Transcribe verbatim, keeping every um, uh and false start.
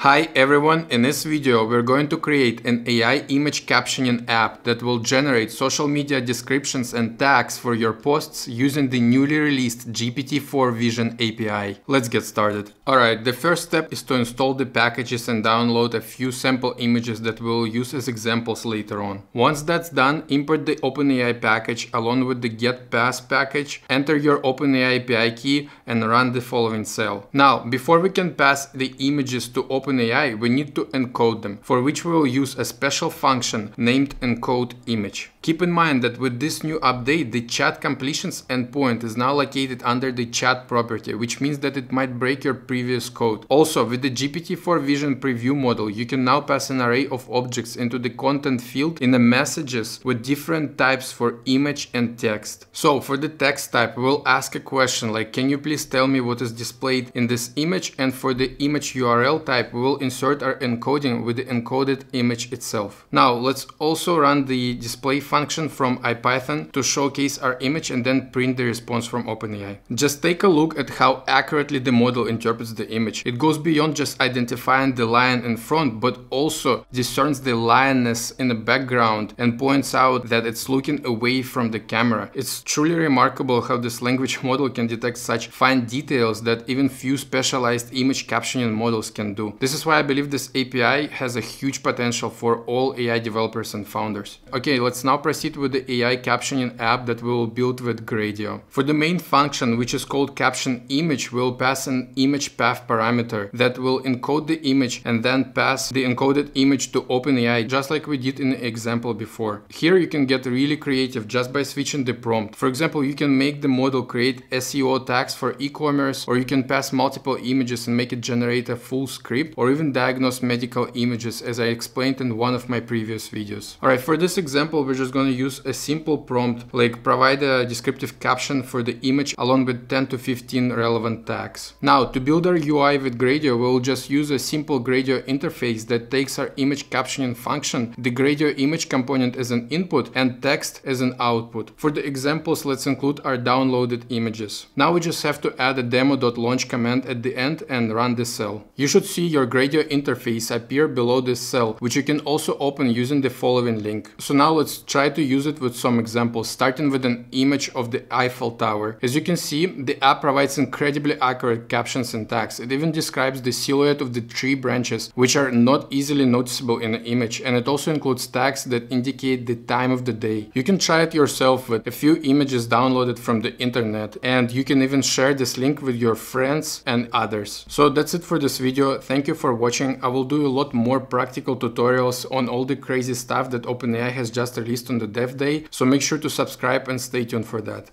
Hi everyone, in this video we're going to create an A I image captioning app that will generate social media descriptions and tags for your posts using the newly released G P T four Vision A P I. Let's get started. Alright, the first step is to install the packages and download a few sample images that we'll use as examples later on. Once that's done, import the OpenAI package along with the getPath package, enter your OpenAI A P I key and run the following cell. Now, before we can pass the images to OpenAI, OpenAI, we need to encode them, for which we will use a special function named encode image. Keep in mind that with this new update, the chat completions endpoint is now located under the chat property, which means that it might break your previous code. Also, with the G P T four Vision preview model, you can now pass an array of objects into the content field in the messages with different types for image and text. So for the text type, we'll ask a question like, can you please tell me what is displayed in this image? And for the image U R L type, we will insert our encoding with the encoded image itself. Now let's also run the display function from IPython to showcase our image and then print the response from OpenAI. Just take a look at how accurately the model interprets the image. It goes beyond just identifying the lion in front, but also discerns the lioness in the background and points out that it's looking away from the camera. It's truly remarkable how this language model can detect such fine details that even few specialized image captioning models can do. This is why I believe this A P I has a huge potential for all A I developers and founders. Okay, let's now proceed with the A I captioning app that we will build with Gradio. For the main function, which is called caption image, we'll pass an image path parameter that will encode the image and then pass the encoded image to OpenAI, just like we did in the example before. Here you can get really creative just by switching the prompt. For example, you can make the model create S E O tags for e-commerce, or you can pass multiple images and make it generate a full script, or even diagnose medical images, as I explained in one of my previous videos. Alright, for this example, we're just going to use a simple prompt like provide a descriptive caption for the image along with ten to fifteen relevant tags. Now, to build our U I with Gradio, we'll just use a simple Gradio interface that takes our image captioning function, the Gradio image component as an input, and text as an output. For the examples, let's include our downloaded images. Now we just have to add a demo.launch command at the end and run the cell. You should see your Gradio interface appear below this cell, which you can also open using the following link. So now let's try to use it with some examples, starting with an image of the Eiffel Tower. As you can see, the app provides incredibly accurate captions and tags. It even describes the silhouette of the tree branches, which are not easily noticeable in the image, and it also includes tags that indicate the time of the day. You can try it yourself with a few images downloaded from the internet, and you can even share this link with your friends and others. So that's it for this video. Thank Thank you for watching. I will do a lot more practical tutorials on all the crazy stuff that OpenAI has just released on the Dev Day, so make sure to subscribe and stay tuned for that.